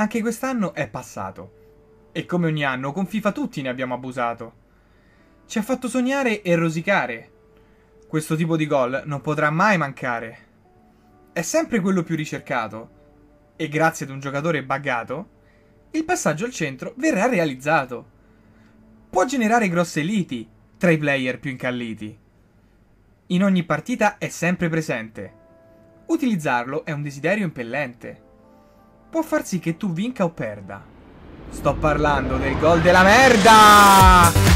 Anche quest'anno è passato. E come ogni anno, con FIFA tutti ne abbiamo abusato. Ci ha fatto sognare e rosicare. Questo tipo di gol non potrà mai mancare. È sempre quello più ricercato. E grazie ad un giocatore buggato, il passaggio al centro verrà realizzato. Può generare grosse liti tra i player più incalliti. In ogni partita è sempre presente. Utilizzarlo è un desiderio impellente. Può far sì che tu vinca o perda. Sto parlando del gol della merda!